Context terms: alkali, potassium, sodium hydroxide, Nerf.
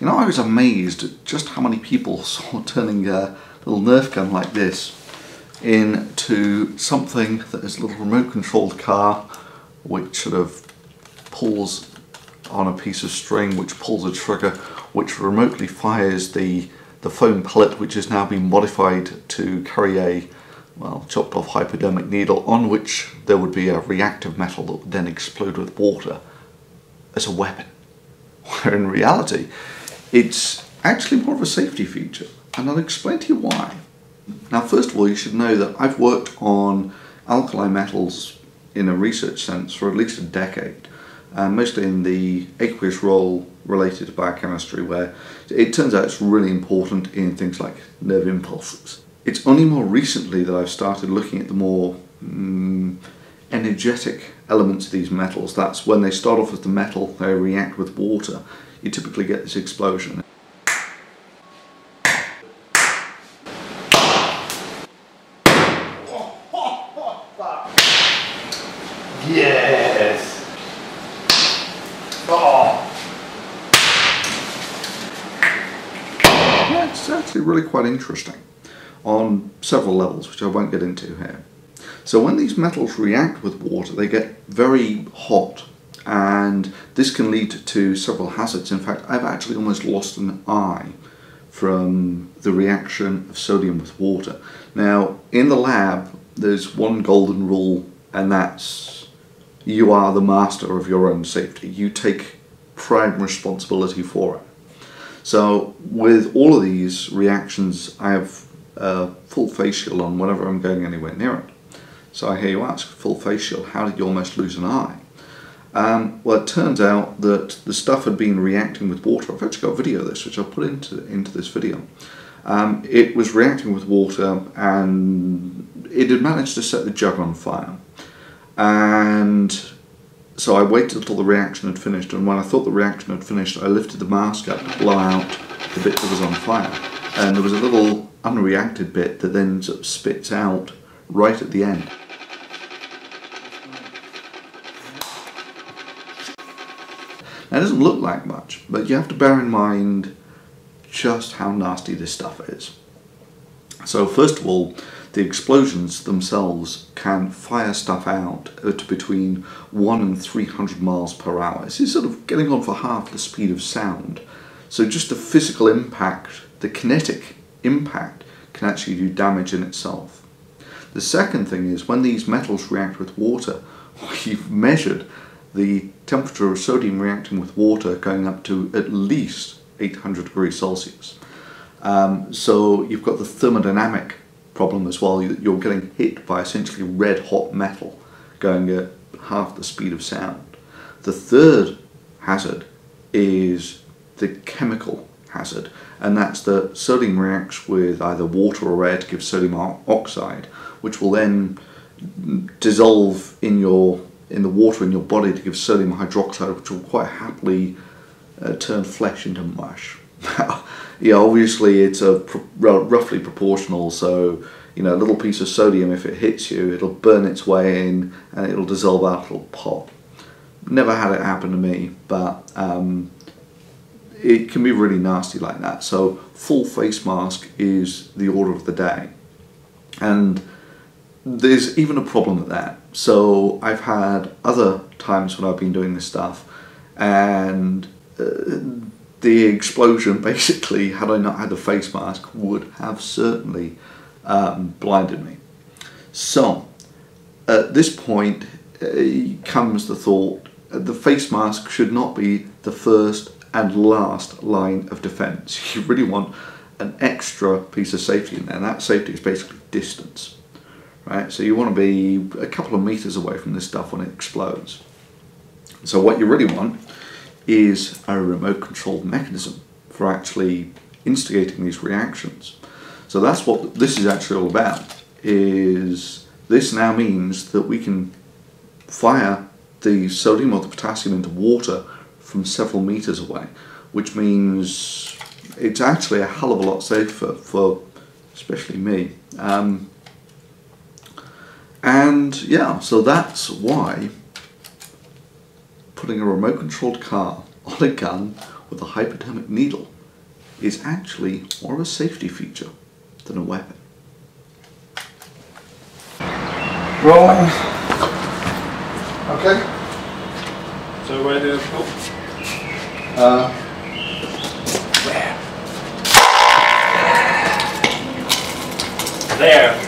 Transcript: You know, I was amazed at just how many people saw turning a little Nerf gun like this into something that is a little remote-controlled car which sort of pulls on a piece of string, which pulls a trigger, which remotely fires the foam pellet, which has now been modified to carry a, well, chopped off hypodermic needle on which there would be a reactive metal that would then explode with water as a weapon. Where in reality, it's actually more of a safety feature, and I'll explain to you why. Now, first of all, you should know that I've worked on alkali metals in a research sense for at least a decade, mostly in the aqueous role related to biochemistry, where it turns out it's really important in things like nerve impulses. It's only more recently that I've started looking at the more energetic elements of these metals. That's when they start off as the metal, they react with water, you typically get this explosion. Yes! Oh! Yeah, it's actually really quite interesting on several levels, which I won't get into here. So when these metals react with water, they get very hot, and this can lead to several hazards. In fact, I've actually almost lost an eye from the reaction of sodium with water. Now, in the lab, there's one golden rule, and that's you are the master of your own safety. You take prime responsibility for it. So with all of these reactions, I have a full face shield on whenever I'm going anywhere near it. So I hear you ask, full face shield, how did you almost lose an eye? Well, it turns out that the stuff had been reacting with water. I've actually got a video of this, which I'll put into this video. It was reacting with water, and it had managed to set the jug on fire. And so I waited until the reaction had finished, and when I thought the reaction had finished, I lifted the mask up to blow out the bit that was on fire. And there was a little unreacted bit that then sort of spits out right at the end. Now, it doesn't look like much, but you have to bear in mind just how nasty this stuff is. So first of all, the explosions themselves can fire stuff out at between 1 and 300 miles per hour. This is sort of getting on for half the speed of sound. So just the physical impact, the kinetic impact, can actually do damage in itself. The second thing is, when these metals react with water, we've measured the temperature of sodium reacting with water going up to at least 800 degrees Celsius. So you've got the thermodynamic problem as well. You're getting hit by essentially red hot metal going at half the speed of sound. The third hazard is the chemical hazard, and that's that sodium reacts with either water or air to give sodium oxide, which will then dissolve in the water in your body to give sodium hydroxide, which will quite happily turn flesh into mush. Yeah, obviously it's a roughly proportional, so you know, a little piece of sodium, if it hits you, it'll burn its way in and it'll dissolve out, it'll pop. Never had it happen to me, but it can be really nasty like that. So full face mask is the order of the day. And there's even a problem with that. So I've had other times when I've been doing this stuff, and the explosion, basically, had I not had the face mask, would have certainly blinded me. So at this point comes the thought, the face mask should not be the first and last line of defense. You really want an extra piece of safety in there, and that safety is basically distance. Right? So you want to be a couple of meters away from this stuff when it explodes. So what you really want is a remote controlled mechanism for actually instigating these reactions. So that's what this is actually all about, is this now means that we can fire the sodium or the potassium into water from several meters away, which means it's actually a hell of a lot safer for especially me. And yeah, so that's why putting a remote controlled car on a gun with a hypodermic needle is actually more of a safety feature than a weapon. Rolling. Okay. So where do I go? There.